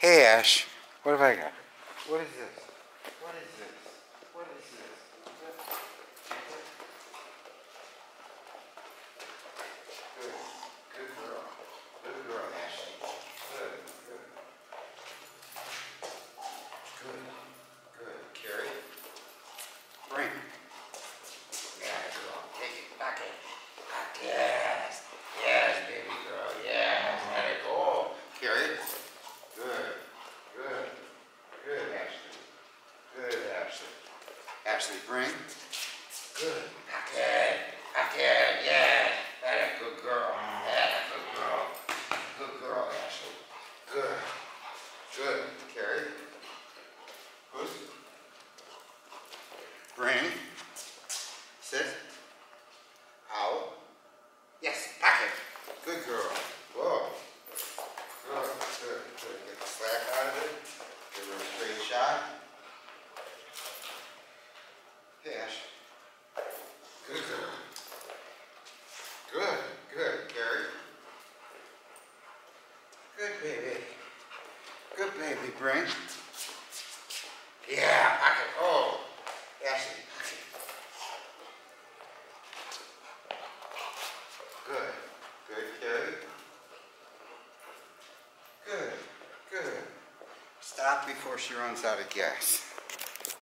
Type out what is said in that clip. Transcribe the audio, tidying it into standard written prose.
Hey Ash, what have I got? What is this? What is this? What is this? Good. Good girl. Good girl, Ashley. Good. Good. Good. Good. Carrie. Bring it. Yeah, girl. Take it back in. Yes. Yes, baby girl. Yes. Let it go. Carrie. Ashley, bring. Good. I can. Yeah. That's a good girl. Good girl, Ashley. Good. Good. Carrie. Who's? Bring. Sit. Owl. Yes. Pack it. Good girl. Whoa. Good. Good. Good. Get the slack out of it. Give her a straight shot. Dash. Good girl. Good, good, Carrie. Good baby. Good baby, Brain. Yeah, I can. Oh, Ashley. Good, good, Carrie. Good, good. Stop before she runs out of gas.